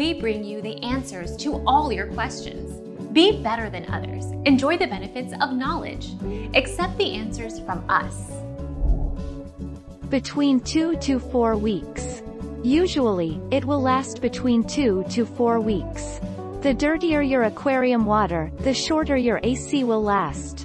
we bring you the answers to all your questions. Be better than others. Enjoy the benefits of knowledge. Accept the answers from us. Between 2 to 4 weeks. Usually, it will last between 2 to 4 weeks. The dirtier your aquarium water, the shorter your AC will last.